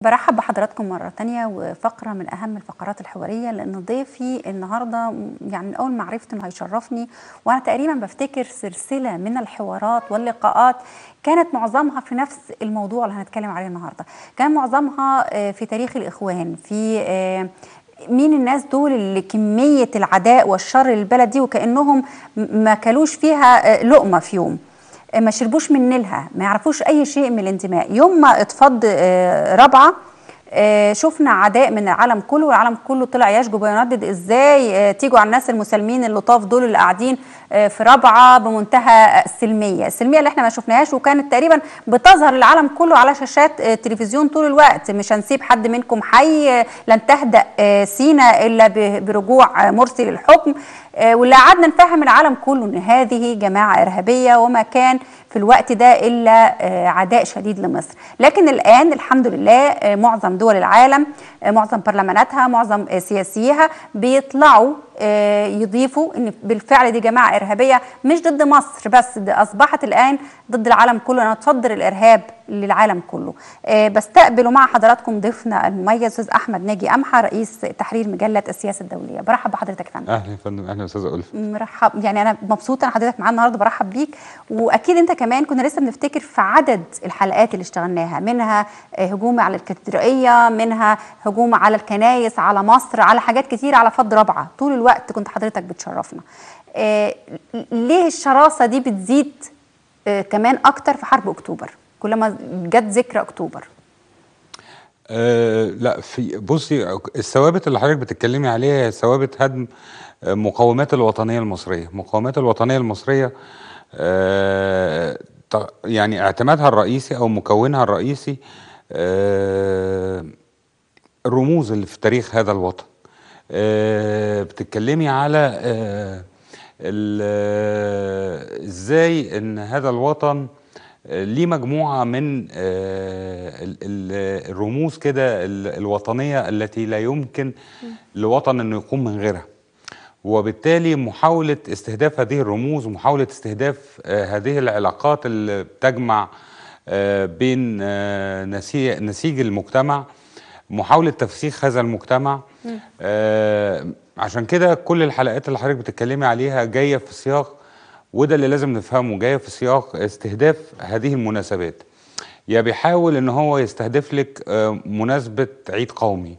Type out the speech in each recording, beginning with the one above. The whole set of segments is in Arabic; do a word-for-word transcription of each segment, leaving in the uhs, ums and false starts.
برحب بحضراتكم مرة تانية وفقرة من أهم الفقرات الحوارية، لأن ضيفي النهاردة يعني من أول ما عرفت إنه هيشرفني وأنا تقريبا بفتكر سلسلة من الحوارات واللقاءات كانت معظمها في نفس الموضوع اللي هنتكلم عليه النهاردة، كان معظمها في تاريخ الإخوان، في مين الناس دول اللي كمية العداء والشر للبلد دي وكأنهم ما كلوش فيها لقمة في يوم، ما شربوش من نيلها، ما يعرفوش أي شيء من الانتماء. يوم ما اتفض رابعة شفنا عداء من العالم كله، والعالم كله طلع يشجب ويندد ازاي تيجوا على الناس المسالمين اللطاف دول اللي قاعدين في رابعة بمنتهى السلمية، السلمية اللي احنا ما شفناهاش وكانت تقريبا بتظهر العالم كله على شاشات التلفزيون طول الوقت. مش هنسيب حد منكم حي، لن تهدأ سينا إلا برجوع مرسي للحكم، واللي قعدنا نفهم العالم كله ان هذه جماعة إرهابية وما كان في الوقت ده إلا عداء شديد لمصر. لكن الآن الحمد لله معظم دول العالم، معظم برلماناتها، معظم سياسيها بيطلعوا يضيفوا ان بالفعل دي جماعه ارهابيه، مش ضد مصر بس، ده اصبحت الان ضد العالم كله. انا اتصدر الارهاب للعالم كله. بستقبله مع حضراتكم ضيفنا المميز استاذ احمد ناجي قمحة، رئيس تحرير مجله السياسه الدوليه. برحب بحضرتك يا فندم. اهلا يا فندم، اهلا يا استاذه ألفة. مرحب، يعني انا مبسوطه ان حضرتك معانا النهارده، برحب بيك. واكيد انت كمان كنا لسه بنفتكر في عدد الحلقات اللي اشتغلناها، منها هجوم على الكاتدرائيه، منها هجوم على الكنايس، على مصر، على حاجات كتير، على فض رابعه. طول الوقت وقت كنت حضرتك بتشرفنا. آه ليه الشراسة دي بتزيد آه كمان أكتر في حرب أكتوبر كلما جت ذكرى أكتوبر؟ آه لا، في بصي، الثوابت اللي حضرتك بتتكلمي عليها ثوابت هدم مقاومات الوطنية المصرية. مقاومات الوطنية المصرية آه يعني اعتمادها الرئيسي أو مكونها الرئيسي آه الرموز اللي في تاريخ هذا الوطن. أه بتتكلمي على أه ازاي ان هذا الوطن ليه مجموعه من أه الرموز كده الوطنيه التي لا يمكن لوطن انه يقوم من غيرها، وبالتالي محاوله استهداف هذه الرموز ومحاوله استهداف أه هذه العلاقات اللي بتجمع أه بين أه نسيج المجتمع، محاولة تفسيخ هذا المجتمع. آه عشان كده كل الحلقات اللي حضرتك بتتكلمي عليها جاية في سياق، وده اللي لازم نفهمه، جاية في سياق استهداف هذه المناسبات. يا بيحاول ان هو يستهدف لك آه مناسبة عيد قومي،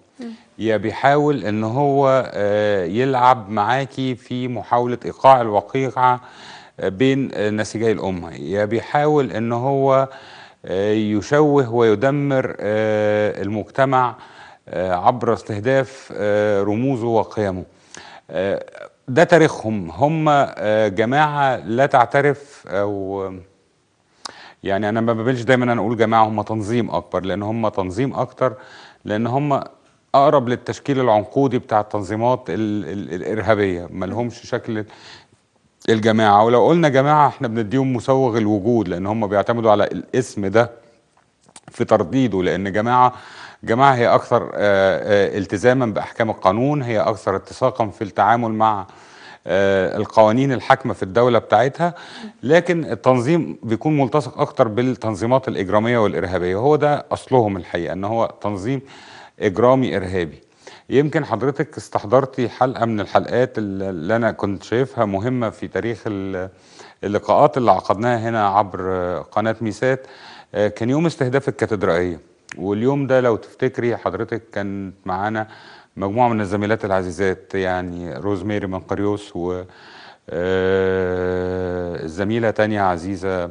يا بيحاول ان هو آه يلعب معاكي في محاولة ايقاع الوقيعة آه بين آه نسيجي الامة، يا بيحاول ان هو يشوه ويدمر المجتمع عبر استهداف رموزه وقيمه. ده تاريخهم، هم جماعة لا تعترف، أو يعني أنا ما بقبلش دايما أنا أقول جماعة، هم تنظيم أكبر، لأن هم تنظيم أكتر، لأن هم أقرب للتشكيل العنقودي بتاع التنظيمات الإرهابية، ما لهمش شكل الجماعة. ولو قلنا جماعة احنا بنديهم مسوغ الوجود، لان هم بيعتمدوا على الاسم ده في ترديده، لان جماعة جماعة هي اكثر التزاما باحكام القانون، هي اكثر اتساقا في التعامل مع القوانين الحاكمة في الدولة بتاعتها، لكن التنظيم بيكون ملتصق اكثر بالتنظيمات الاجرامية والارهابية. هو ده اصلهم الحقيقة، ان هو تنظيم اجرامي ارهابي. يمكن حضرتك استحضرتي حلقة من الحلقات اللي أنا كنت شايفها مهمة في تاريخ اللقاءات اللي عقدناها هنا عبر قناة ميسات، كان يوم استهداف الكاتدرائية. واليوم ده لو تفتكري حضرتك كانت معانا مجموعة من الزميلات العزيزات، يعني روزميري من قريوس والزميلة تانية عزيزة.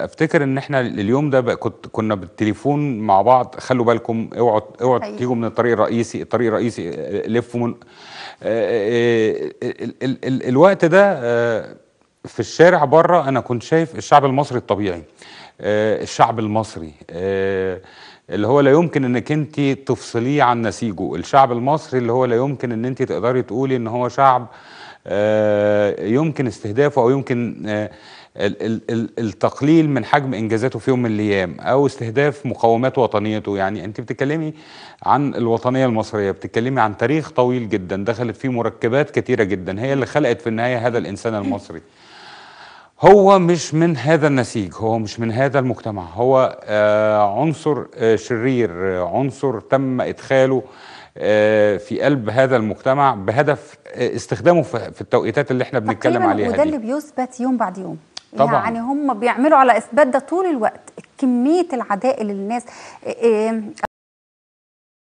افتكر ان احنا اليوم ده كنت كنا بالتليفون مع بعض، خلوا بالكم اوعوا اوعوا تيجوا من الطريق الرئيسي، الطريق الرئيسي لفوا من ال ال ال ال الوقت ده. في الشارع بره انا كنت شايف الشعب المصري الطبيعي، الشعب المصري اللي هو لا يمكن انك انت تفصليه عن نسيجه، الشعب المصري اللي هو لا يمكن ان انت تقدري تقولي ان هو شعب يمكن استهدافه او يمكن التقليل من حجم انجازاته في يوم من الايام، او استهداف مقاومات وطنيته. يعني انت بتتكلمي عن الوطنيه المصريه، بتتكلمي عن تاريخ طويل جدا دخلت فيه مركبات كتيره جدا هي اللي خلقت في النهايه هذا الانسان المصري. هو مش من هذا النسيج، هو مش من هذا المجتمع، هو عنصر شرير، عنصر تم إدخاله في قلب هذا المجتمع بهدف استخدامه في التوقيتات اللي احنا بنتكلم عليها دي. وده اللي بيثبت يوم بعد يوم طبعا. يعني هم بيعملوا على إثبات ده طول الوقت، كمية العداء للناس.